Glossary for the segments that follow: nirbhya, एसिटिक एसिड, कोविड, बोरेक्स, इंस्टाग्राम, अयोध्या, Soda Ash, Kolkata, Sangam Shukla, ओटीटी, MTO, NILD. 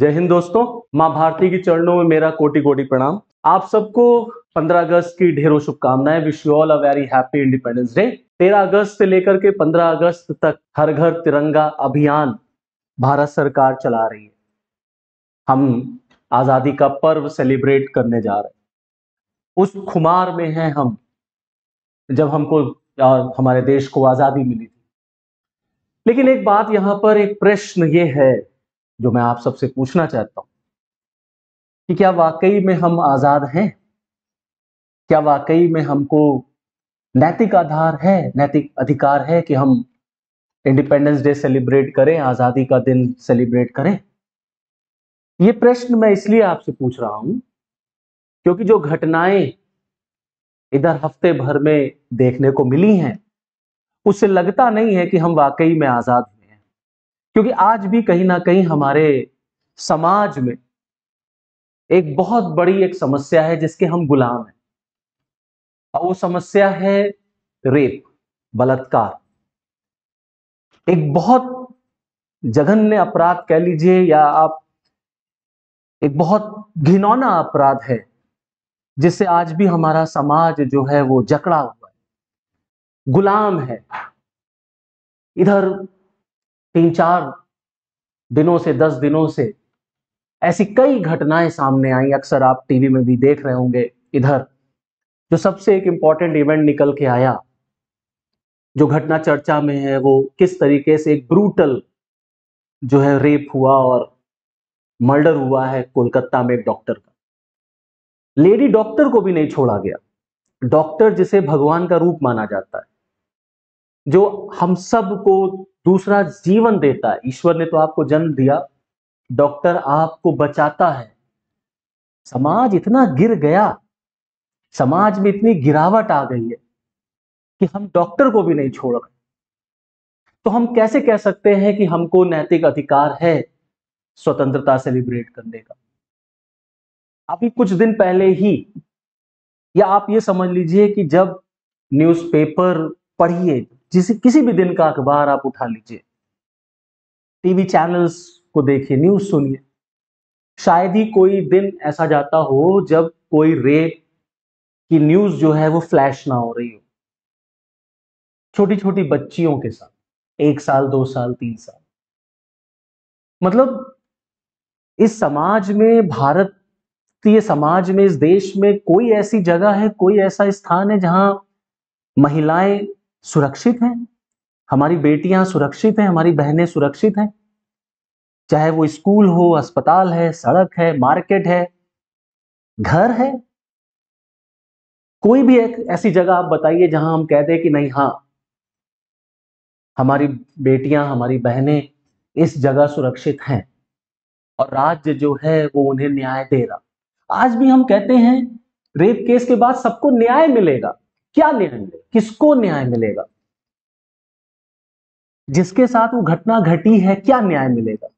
जय हिंद दोस्तों, माँ भारती की चरणों में मेरा कोटि कोटि प्रणाम। आप सबको 15 अगस्त की ढेरों शुभकामनाएं। Wish you all a very happy independence day. 13 अगस्त से लेकर के 15 अगस्त तक हर घर तिरंगा अभियान भारत सरकार चला रही है। हम आजादी का पर्व सेलिब्रेट करने जा रहे हैं, उस खुमार में हैं हम जब हमको और हमारे देश को आजादी मिली थी। लेकिन एक बात यहाँ पर, एक प्रश्न ये है जो मैं आप सबसे पूछना चाहता हूं कि क्या वाकई में हम आजाद हैं? क्या वाकई में हमको नैतिक आधार है, नैतिक अधिकार है कि हम इंडिपेंडेंस डे सेलिब्रेट करें, आजादी का दिन सेलिब्रेट करें? ये प्रश्न मैं इसलिए आपसे पूछ रहा हूं क्योंकि जो घटनाएं इधर हफ्ते भर में देखने को मिली हैं उससे लगता नहीं है कि हम वाकई में आजाद हुए हैं। क्योंकि आज भी कहीं ना कहीं हमारे समाज में एक बहुत बड़ी एक समस्या है जिसके हम गुलाम हैं, और वो समस्या है रेप, बलात्कार। एक बहुत जघन्य अपराध कह लीजिए या आप एक बहुत घिनौना अपराध है जिससे आज भी हमारा समाज जो है वो जकड़ा हुआ है, गुलाम है। इधर 3-4 दिनों से, 10 दिनों से ऐसी कई घटनाएं सामने आई, अक्सर आप टीवी में भी देख रहे होंगे। इधर जो सबसे एक इम्पॉर्टेंट इवेंट निकल के आया, जो घटना चर्चा में है, वो किस तरीके से एक ब्रूटल जो है रेप हुआ और मर्डर हुआ है कोलकाता में एक डॉक्टर का। लेडी डॉक्टर को भी नहीं छोड़ा गया। डॉक्टर जिसे भगवान का रूप माना जाता है, जो हम सब को दूसरा जीवन देता है। ईश्वर ने तो आपको जन्म दिया, डॉक्टर आपको बचाता है। समाज इतना गिर गया, समाज में इतनी गिरावट आ गई है कि हम डॉक्टर को भी नहीं छोड़ रहे। तो हम कैसे कह सकते हैं कि हमको नैतिक अधिकार है स्वतंत्रता सेलिब्रेट करने का? अभी कुछ दिन पहले ही, या आप ये समझ लीजिए कि जब न्यूज़पेपर पढ़िए, जिसे किसी भी दिन का अखबार आप उठा लीजिए, टीवी चैनल्स को देखिए, न्यूज सुनिए, शायद ही कोई दिन ऐसा जाता हो जब कोई रेप की न्यूज जो है वो फ्लैश ना हो रही हो। छोटी छोटी बच्चियों के साथ, 1 साल, 2 साल, 3 साल। मतलब इस समाज में, भारतीय समाज में, इस देश में कोई ऐसी जगह है, कोई ऐसा स्थान है जहां महिलाएं सुरक्षित हैं, हमारी बेटियां सुरक्षित हैं, हमारी बहनें सुरक्षित हैं? चाहे वो स्कूल हो, अस्पताल है, सड़क है, मार्केट है, घर है। कोई भी एक ऐसी जगह आप बताइए जहां हम कह दें कि नहीं, हाँ, हमारी बेटियां, हमारी बहनें इस जगह सुरक्षित हैं और राज्य जो है वो उन्हें न्याय दे रहा। आज भी हम कहते हैं रेप केस के बाद सबको न्याय मिलेगा। क्या न्याय मिलेगा? किसको न्याय मिलेगा? जिसके साथ वो घटना घटी है, क्या न्याय मिलेगा?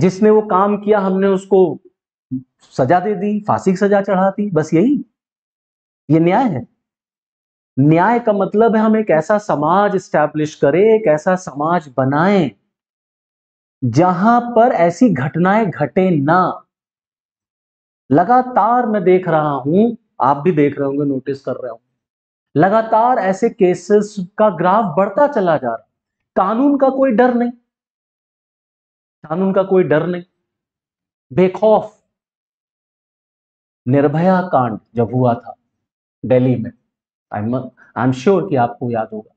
जिसने वो काम किया, हमने उसको सजा दे दी, फांसी की सजा चढ़ा दी, बस यही ये न्याय है? न्याय का मतलब है हम एक ऐसा समाज स्टैब्लिश करें, एक ऐसा समाज बनाएं जहां पर ऐसी घटनाएं घटे ना। लगातार मैं देख रहा हूं, आप भी देख रहे होंगे, नोटिस कर रहे होंगे, लगातार ऐसे केसेस का ग्राफ बढ़ता चला जा रहा है। कानून का कोई डर नहीं, कानून का कोई डर नहीं, बेखौफ। निर्भया कांड जब हुआ था दिल्ली में, आई एम श्योर कि आपको याद होगा,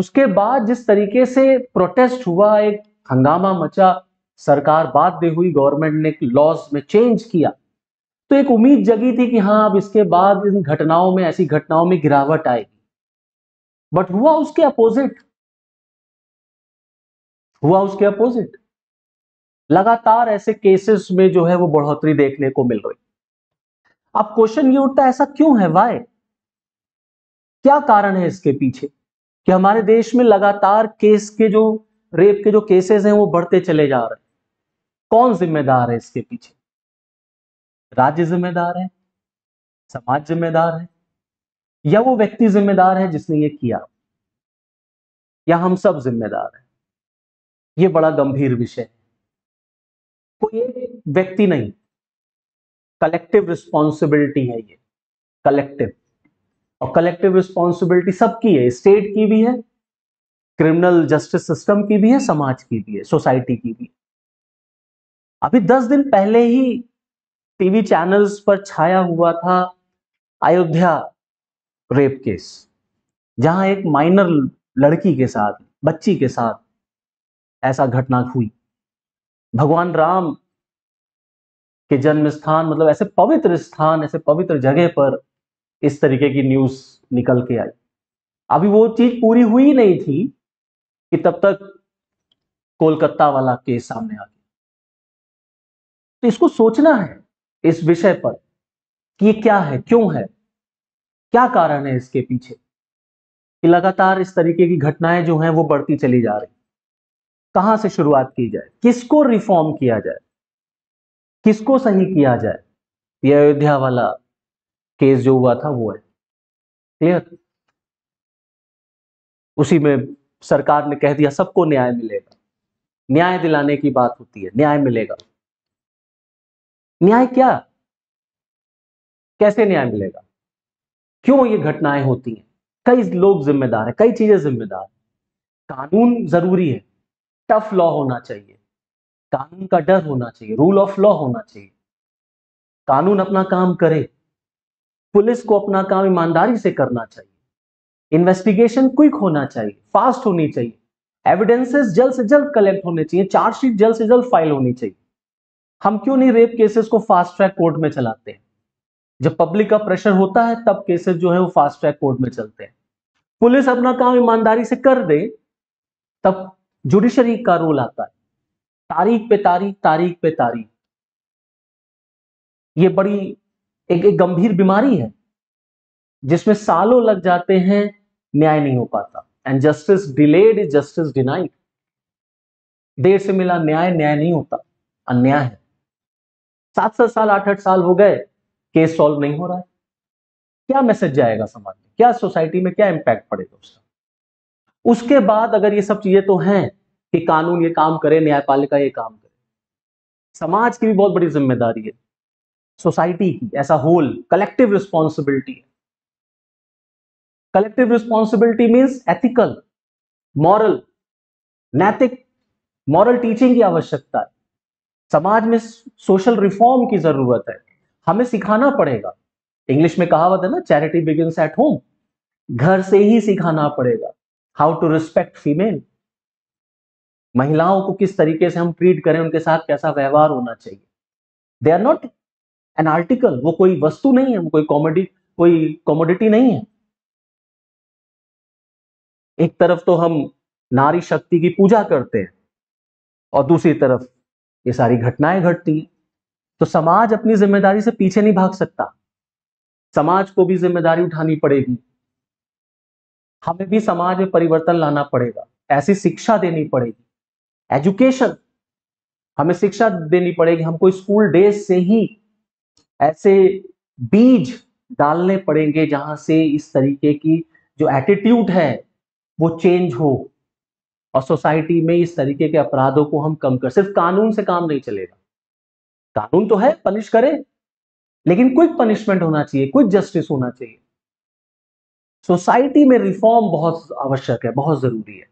उसके बाद जिस तरीके से प्रोटेस्ट हुआ, एक हंगामा मचा, सरकार बाध्य हुई, गवर्नमेंट ने लॉज में चेंज किया, तो एक उम्मीद जगी थी कि हाँ, अब इसके बाद इन घटनाओं में, ऐसी घटनाओं में गिरावट आएगी। बट हुआ उसके अपोजिट, हुआ उसके अपोजिट। लगातार ऐसे केसेस में जो है वो बढ़ोतरी देखने को मिल रही। अब क्वेश्चन ये उठता है, ऐसा क्यों है? वाई? क्या कारण है इसके पीछे कि हमारे देश में लगातार केस के, जो रेप के जो केसेस हैं वो बढ़ते चले जा रहे हैं? कौन जिम्मेदार है इसके पीछे? राज्य जिम्मेदार है, समाज जिम्मेदार है, या वो व्यक्ति जिम्मेदार है जिसने ये किया, या हम सब जिम्मेदार हैं? ये बड़ा गंभीर विषय है। कोई एक व्यक्ति नहीं, कलेक्टिव रिस्पॉन्सिबिलिटी है ये, कलेक्टिव। और कलेक्टिव रिस्पॉन्सिबिलिटी सबकी है, स्टेट की भी है, क्रिमिनल जस्टिस सिस्टम की भी है, समाज की भी है, सोसाइटी की भी है। अभी 10 दिन पहले ही टीवी चैनल्स पर छाया हुआ था अयोध्या रेप केस, जहां एक माइनर लड़की के साथ, बच्ची के साथ ऐसा घटना हुई। भगवान राम के जन्म स्थान, मतलब ऐसे पवित्र स्थान, ऐसे पवित्र जगह पर इस तरीके की न्यूज निकल के आई। अभी वो चीज पूरी हुई नहीं थी कि तब तक कोलकाता वाला केस सामने आ गया। तो इसको सोचना है इस विषय पर कि ये क्या है, क्यों है, क्या कारण है इसके पीछे कि लगातार इस तरीके की घटनाएं जो हैं वो बढ़ती चली जा रही। कहां से शुरुआत की जाए, किसको रिफॉर्म किया जाए, किसको सही किया जाए। ये अयोध्या वाला केस जो हुआ था वो है क्लियर। उसी में सरकार ने कह दिया सबको न्याय मिलेगा, न्याय दिलाने की बात होती है, न्याय मिलेगा। न्याय क्या, कैसे न्याय मिलेगा, क्यों ये घटनाएं होती हैं, कई लोग जिम्मेदार हैं, कई चीजें जिम्मेदार हैं। कानून जरूरी है, टफ लॉ होना चाहिए, कानून का डर होना चाहिए, रूल ऑफ लॉ होना चाहिए, कानून अपना काम करे, पुलिस को अपना काम ईमानदारी से करना चाहिए, इन्वेस्टिगेशन क्विक होना चाहिए, फास्ट होनी चाहिए, एविडेंसेस जल्द से जल्द कलेक्ट होने चाहिए, चार्जशीट जल्द से जल्द फाइल होनी चाहिए। हम क्यों नहीं रेप केसेस को फास्ट ट्रैक कोर्ट में चलाते हैं? जब पब्लिक का प्रेशर होता है तब केसेस जो है वो फास्ट ट्रैक कोर्ट में चलते हैं। पुलिस अपना काम ईमानदारी से कर दे तब जुडिशरी का रोल आता है, तारीख पे तारीख, तारीख पे तारीख। ये बड़ी एक गंभीर बीमारी है जिसमें सालों लग जाते हैं, न्याय नहीं हो पाता। And justice delayed is justice denied. देर से मिला न्याय, न्याय नहीं होता, अन्याय है। 7 साल 8 साल हो गए, केस सॉल्व नहीं हो रहा है। क्या मैसेज जाएगा समाज में, क्या सोसाइटी में, क्या इंपैक्ट पड़ेगा उसका? उसके बाद अगर ये सब चीजें तो हैं कि कानून ये काम करे, न्यायपालिका ये काम करे, समाज की भी बहुत बड़ी जिम्मेदारी है, सोसाइटी की, ऐसा होल कलेक्टिव रिस्पॉन्सिबिलिटी है। Collective responsibility means ethical, moral, नैतिक, मॉरल टीचिंग की आवश्यकता है। समाज में सोशल रिफॉर्म की जरूरत है, हमें सिखाना पड़ेगा। इंग्लिश में कहावत है ना, चैरिटी बिगिंस एट होम। घर से ही सिखाना पड़ेगा, हाउ टू रिस्पेक्ट फीमेल, महिलाओं को किस तरीके से हम ट्रीट करें, उनके साथ कैसा व्यवहार होना चाहिए। They are not an article, वो कोई वस्तु नहीं है, वो कोई कॉमोडिटी नहीं है। एक तरफ तो हम नारी शक्ति की पूजा करते हैं और दूसरी तरफ ये सारी घटनाएं घटती हैं। तो समाज अपनी जिम्मेदारी से पीछे नहीं भाग सकता, समाज को भी जिम्मेदारी उठानी पड़ेगी। हमें भी समाज में परिवर्तन लाना पड़ेगा, ऐसी शिक्षा देनी पड़ेगी, एजुकेशन, हमें शिक्षा देनी पड़ेगी। हमको स्कूल डेज से ही ऐसे बीज डालने पड़ेंगे जहां से इस तरीके की जो एटीट्यूड है वो चेंज हो और सोसाइटी में इस तरीके के अपराधों को हम कम कर। सिर्फ कानून से काम नहीं चलेगा, कानून तो है, पनिश करे, लेकिन क्विक पनिशमेंट होना चाहिए, क्विक जस्टिस होना चाहिए। सोसाइटी में रिफॉर्म बहुत आवश्यक है, बहुत जरूरी है।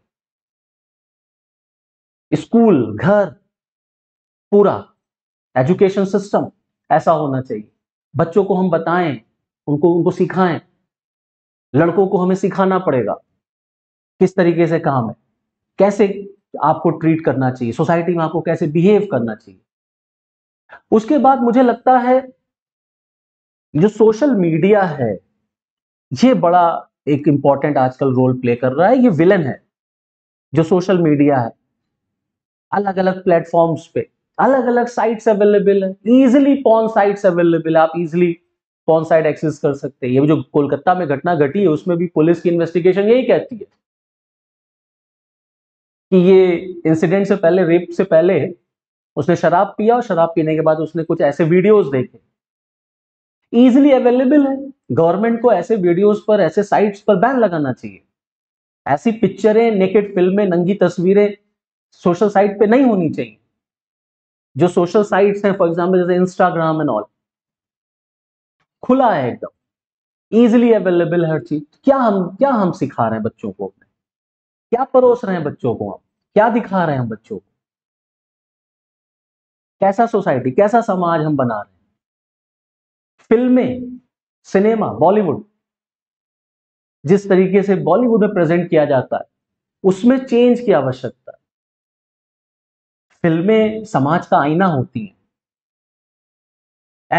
स्कूल, घर, पूरा एजुकेशन सिस्टम ऐसा होना चाहिए। बच्चों को हम बताएं, उनको सिखाएं। लड़कों को हमें सिखाना पड़ेगा किस तरीके से काम है, कैसे आपको ट्रीट करना चाहिए, सोसाइटी में आपको कैसे बिहेव करना चाहिए। उसके बाद मुझे लगता है जो सोशल मीडिया है ये बड़ा एक इंपॉर्टेंट आजकल रोल प्ले कर रहा है। ये विलन है जो सोशल मीडिया है। अलग अलग प्लेटफॉर्म्स पे अलग अलग साइट्स अवेलेबल है, इजिली पॉर्न साइट्स अवेलेबल है, आप इजिली पॉर्न साइट एक्सेस कर सकते हैं। ये जो कोलकाता में घटना घटी है उसमें भी पुलिस की इन्वेस्टिगेशन यही कहती है कि ये इंसिडेंट से पहले, रेप से पहले उसने शराब पिया और शराब पीने के बाद उसने कुछ ऐसे वीडियोस देखे। इजिली अवेलेबल है, गवर्नमेंट को ऐसे वीडियोस पर, ऐसे साइट्स पर बैन लगाना चाहिए। ऐसी पिक्चरें, नेकेड फिल्में, नंगी तस्वीरें सोशल साइट पे नहीं होनी चाहिए। जो सोशल साइट्स हैं फॉर एग्जांपल जैसे इंस्टाग्राम एंड ऑल, खुला है एकदम, इजीली अवेलेबल हर चीज। क्या हम सिखा रहे हैं बच्चों को अपने, क्या परोस रहे हैं बच्चों को हम, क्या दिखा रहे हैं हम बच्चों को, कैसा सोसाइटी, कैसा समाज हम बना रहे हैं। फिल्में, सिनेमा, बॉलीवुड, जिस तरीके से बॉलीवुड में प्रेजेंट किया जाता है उसमें चेंज की आवश्यकता है। फिल्में समाज का आईना होती हैं,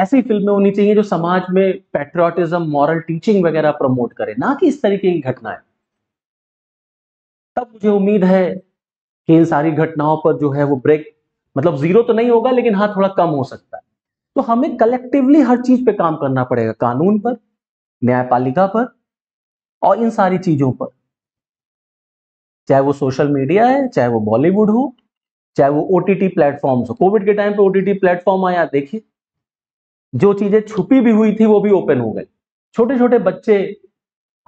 ऐसी फिल्में होनी चाहिए जो समाज में पैट्रियटिज्म, मॉरल टीचिंग वगैरह प्रमोट करे, ना कि इस तरीके की घटनाएं। तब मुझे उम्मीद है कि इन सारी घटनाओं पर जो है वो ब्रेक, मतलब जीरो तो नहीं होगा लेकिन हाँ थोड़ा कम हो सकता है। तो हमें कलेक्टिवली हर चीज पे काम करना पड़ेगा, कानून पर, न्यायपालिका पर और इन सारी चीजों पर, चाहे वो सोशल मीडिया है, चाहे वो बॉलीवुड हो, चाहे वो ओटीटी प्लेटफॉर्म्स हो। कोविड के टाइम पे ओटीटी प्लेटफॉर्म आया, देखिए जो चीजें छुपी भी हुई थी वो भी ओपन हो गई। छोटे छोटे बच्चे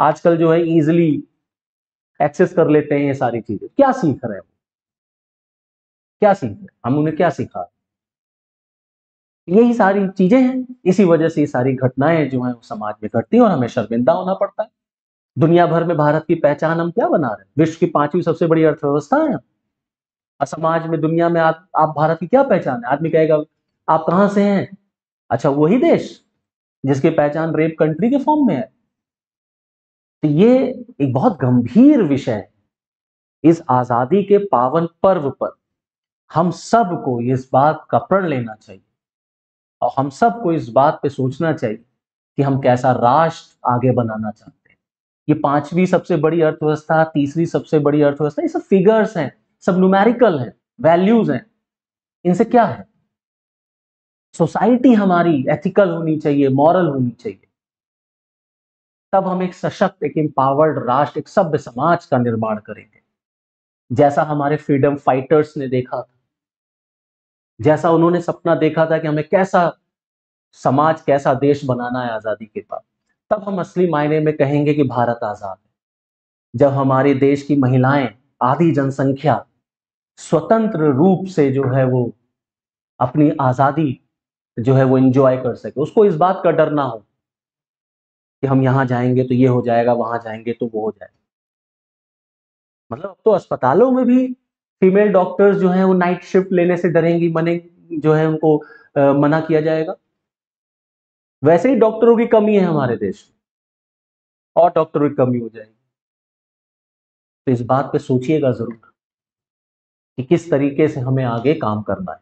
आजकल जो है इजिली एक्सेस कर लेते हैं ये सारी चीजें। क्या सीख रहे हैं वो, क्या सीख रहे हैं हम, उन्हें क्या सिखा रहे, यही सारी चीजें हैं। इसी वजह से ये सारी घटनाएं जो है समाज में घटती है और हमें शर्मिंदा होना पड़ता है। दुनिया भर में भारत की पहचान हम क्या बना रहे हैं, विश्व की 5वीं सबसे बड़ी अर्थव्यवस्था है और समाज में, दुनिया में आप भारत की क्या पहचान है। आदमी कहेगा आप कहाँ से हैं, अच्छा वही देश जिसकी पहचान रेप कंट्री के फॉर्म में है। तो ये एक बहुत गंभीर विषय है। इस आजादी के पावन पर्व पर हम सबको इस बात का प्रण लेना चाहिए और हम सबको इस बात पे सोचना चाहिए कि हम कैसा राष्ट्र आगे बनाना चाहते हैं। ये 5वीं सबसे बड़ी अर्थव्यवस्था, 3री सबसे बड़ी अर्थव्यवस्था, ये सब फिगर्स हैं, सब न्यूमेरिकल हैं, वैल्यूज हैं। इनसे क्या है, सोसाइटी हमारी एथिकल होनी चाहिए, मॉरल होनी चाहिए, तब हम एक सशक्त, एक एम्पावर्ड राष्ट्र, एक सभ्य समाज का निर्माण करेंगे। जैसा हमारे फ्रीडम फाइटर्स ने देखा था, जैसा उन्होंने सपना देखा था कि हमें कैसा समाज, कैसा देश बनाना है आजादी के बाद, तब हम असली मायने में कहेंगे कि भारत आजाद है। जब हमारे देश की महिलाएं, आधी जनसंख्या स्वतंत्र रूप से जो है वो अपनी आजादी जो है वो एंजॉय कर सके, उसको इस बात का डर ना हो कि हम यहाँ जाएंगे तो ये हो जाएगा, वहां जाएंगे तो वो हो जाएगा। मतलब अब तो अस्पतालों में भी फीमेल डॉक्टर्स जो है वो नाइट शिफ्ट लेने से डरेंगी, उनको मना किया जाएगा। वैसे ही डॉक्टरों की कमी है हमारे देश में और डॉक्टरों की कमी हो जाएगी। तो इस बात पे सोचिएगा जरूर कि किस तरीके से हमें आगे काम करना है।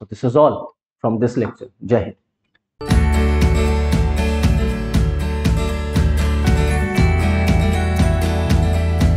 तो this is all from this lecture. जय हिंद।